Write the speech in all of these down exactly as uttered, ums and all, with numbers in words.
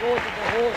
go to the hole.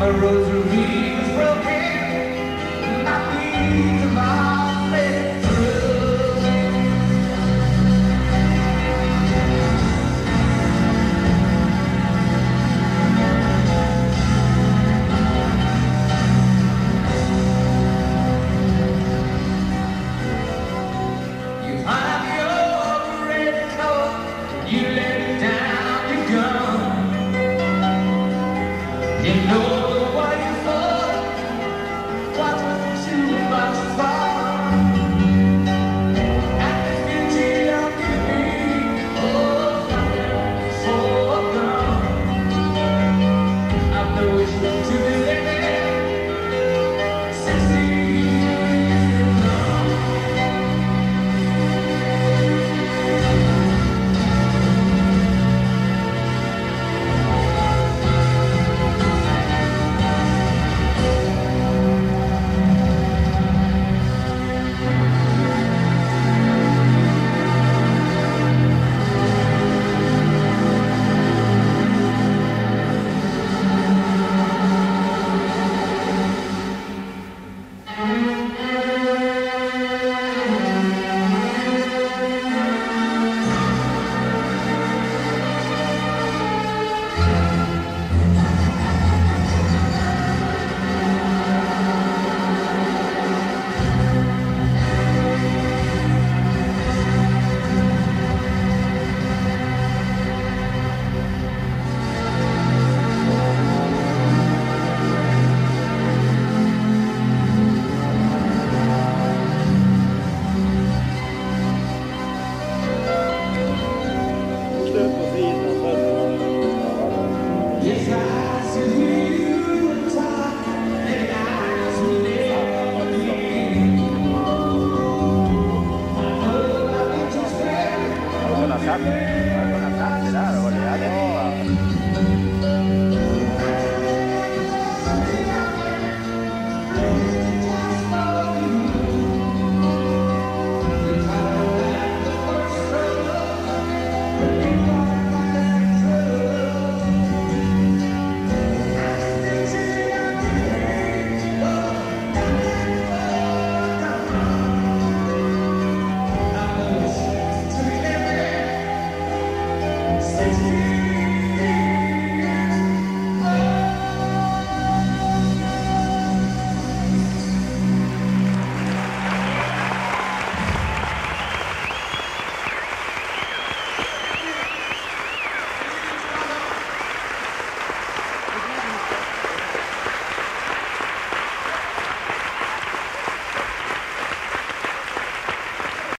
My rosary is broken, my keys are falling through. You have your red coat, you let down your gun. You know happy.